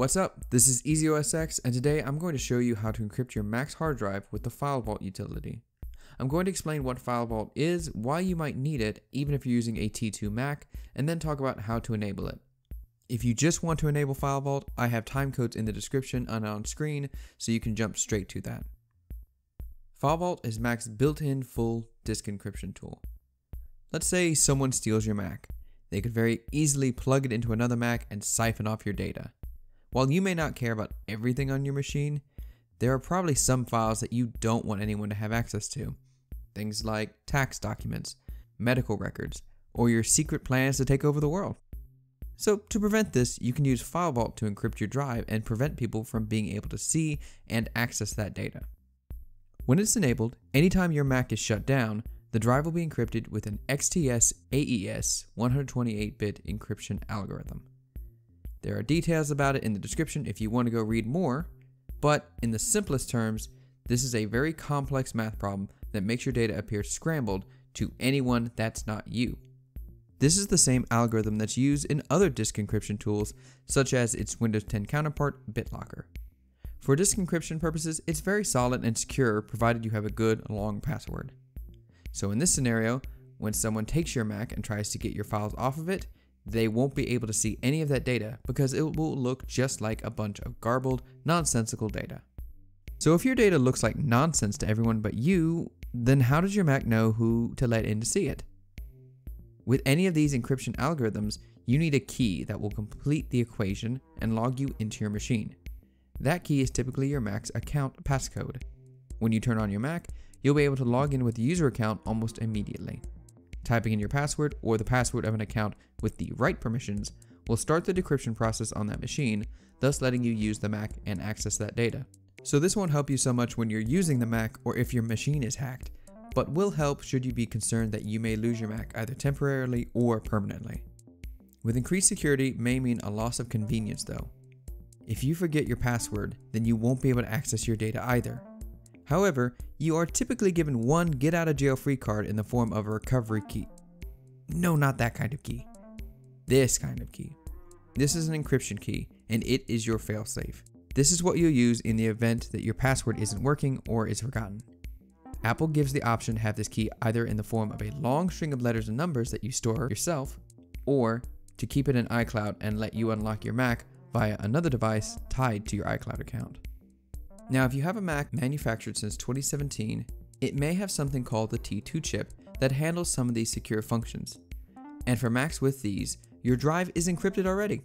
What's up? This is EasyOSX, and today I'm going to show you how to encrypt your Mac's hard drive with the FileVault utility. I'm going to explain what FileVault is, why you might need it even if you're using a T2 Mac, and then talk about how to enable it. If you just want to enable FileVault, I have timecodes in the description and on screen, so you can jump straight to that. FileVault is Mac's built-in full disk encryption tool. Let's say someone steals your Mac. They could very easily plug it into another Mac and siphon off your data. While you may not care about everything on your machine, there are probably some files that you don't want anyone to have access to. Things like tax documents, medical records, or your secret plans to take over the world. So to prevent this, you can use FileVault to encrypt your drive and prevent people from being able to see and access that data. When it's enabled, anytime your Mac is shut down, the drive will be encrypted with an XTS-AES-128-bit encryption algorithm. There are details about it in the description if you want to go read more, but in the simplest terms, this is a very complex math problem that makes your data appear scrambled to anyone that's not you. This is the same algorithm that's used in other disk encryption tools, such as its Windows 10 counterpart, BitLocker. For disk encryption purposes, it's very solid and secure provided you have a good, long password. So in this scenario, when someone takes your Mac and tries to get your files off of it, they won't be able to see any of that data because it will look just like a bunch of garbled, nonsensical data. So if your data looks like nonsense to everyone but you, then how does your Mac know who to let in to see it? With any of these encryption algorithms, you need a key that will complete the equation and log you into your machine. That key is typically your Mac's account passcode. When you turn on your Mac, you'll be able to log in with the user account almost immediately. Typing in your password or the password of an account with the right permissions will start the decryption process on that machine, thus letting you use the Mac and access that data. So this won't help you so much when you're using the Mac or if your machine is hacked, but will help should you be concerned that you may lose your Mac either temporarily or permanently. With increased security may mean a loss of convenience though. If you forget your password, then you won't be able to access your data either. However, you are typically given one get-out-of-jail-free card in the form of a recovery key. No, not that kind of key. This kind of key. This is an encryption key, and it is your failsafe. This is what you'll use in the event that your password isn't working or is forgotten. Apple gives the option to have this key either in the form of a long string of letters and numbers that you store yourself, or to keep it in iCloud and let you unlock your Mac via another device tied to your iCloud account. Now, if you have a Mac manufactured since 2017, it may have something called the T2 chip that handles some of these secure functions. And for Macs with these, your drive is encrypted already.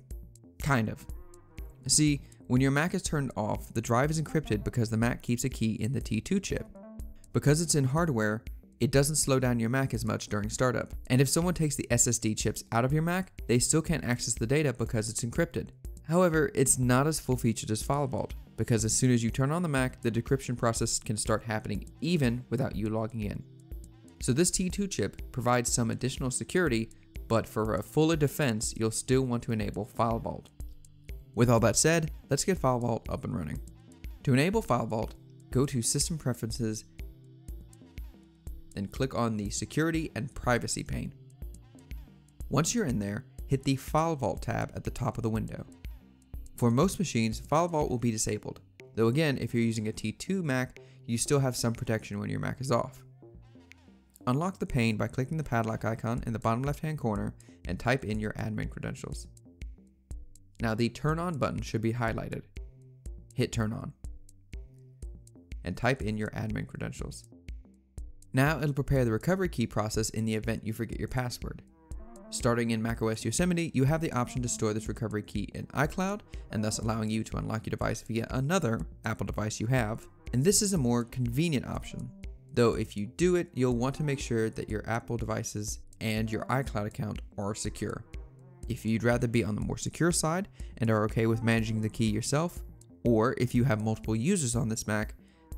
Kind of. See, when your Mac is turned off, the drive is encrypted because the Mac keeps a key in the T2 chip. Because it's in hardware, it doesn't slow down your Mac as much during startup. And if someone takes the SSD chips out of your Mac, they still can't access the data because it's encrypted. However, it's not as full-featured as FileVault, because as soon as you turn on the Mac, the decryption process can start happening even without you logging in. So this T2 chip provides some additional security, but for a fuller defense, you'll still want to enable FileVault. With all that said, let's get FileVault up and running. To enable FileVault, go to System Preferences, then click on the Security and Privacy pane. Once you're in there, hit the FileVault tab at the top of the window. For most machines, FileVault will be disabled, though again, if you're using a T2 Mac, you still have some protection when your Mac is off. Unlock the pane by clicking the padlock icon in the bottom left-hand corner and type in your admin credentials. Now the Turn On button should be highlighted. Hit Turn On and type in your admin credentials. Now it'll prepare the recovery key process in the event you forget your password. Starting in macOS Yosemite, you have the option to store this recovery key in iCloud, and thus allowing you to unlock your device via another Apple device you have, and this is a more convenient option. Though if you do it, you'll want to make sure that your Apple devices and your iCloud account are secure. If you'd rather be on the more secure side and are okay with managing the key yourself, or if you have multiple users on this Mac,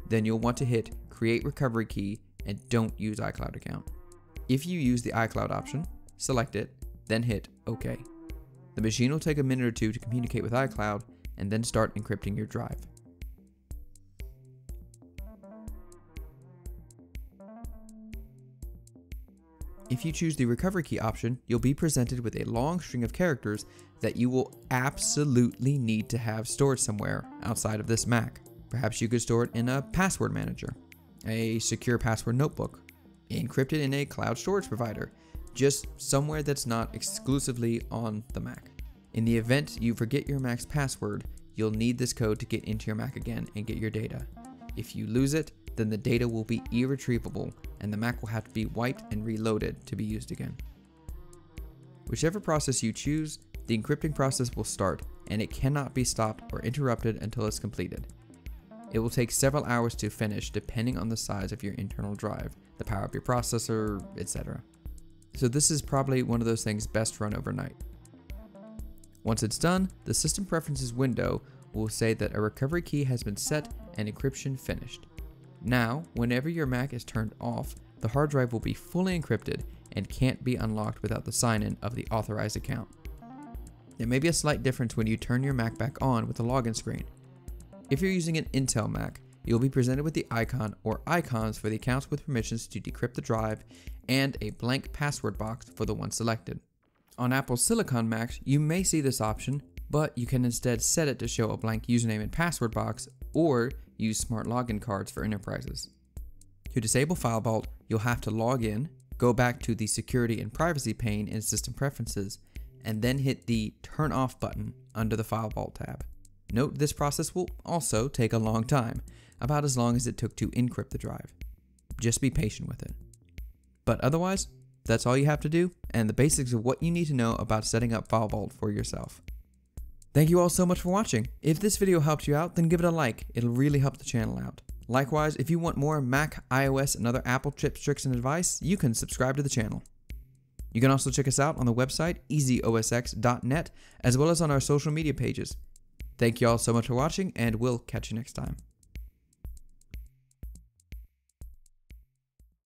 then you'll want to hit Create Recovery Key and don't use iCloud account. If you use the iCloud option, select it, then hit OK. The machine will take a minute or two to communicate with iCloud and then start encrypting your drive. If you choose the recovery key option, you'll be presented with a long string of characters that you will absolutely need to have stored somewhere outside of this Mac. Perhaps you could store it in a password manager, a secure password notebook, encrypted in a cloud storage provider, just somewhere that's not exclusively on the Mac. In the event you forget your Mac's password, you'll need this code to get into your Mac again and get your data. If you lose it, then the data will be irretrievable and the Mac will have to be wiped and reloaded to be used again. Whichever process you choose, the encrypting process will start and it cannot be stopped or interrupted until it's completed. It will take several hours to finish depending on the size of your internal drive, the power of your processor, etc. So this is probably one of those things best run overnight. Once it's done, the System Preferences window will say that a recovery key has been set and encryption finished. Now, whenever your Mac is turned off, the hard drive will be fully encrypted and can't be unlocked without the sign-in of the authorized account. There may be a slight difference when you turn your Mac back on with the login screen. If you're using an Intel Mac, you'll be presented with the icon or icons for the accounts with permissions to decrypt the drive and a blank password box for the one selected. On Apple Silicon Macs, you may see this option, but you can instead set it to show a blank username and password box or use smart login cards for enterprises. To disable FileVault, you'll have to log in, go back to the security and privacy pane in System Preferences, and then hit the Turn Off button under the FileVault tab. Note this process will also take a long time, about as long as it took to encrypt the drive. Just be patient with it. But otherwise, that's all you have to do and the basics of what you need to know about setting up FileVault for yourself. Thank you all so much for watching. If this video helped you out, then give it a like. It'll really help the channel out. Likewise, if you want more Mac, iOS, and other Apple tips, tricks, and advice, you can subscribe to the channel. You can also check us out on the website easyosx.net as well as on our social media pages. Thank you all so much for watching and we'll catch you next time.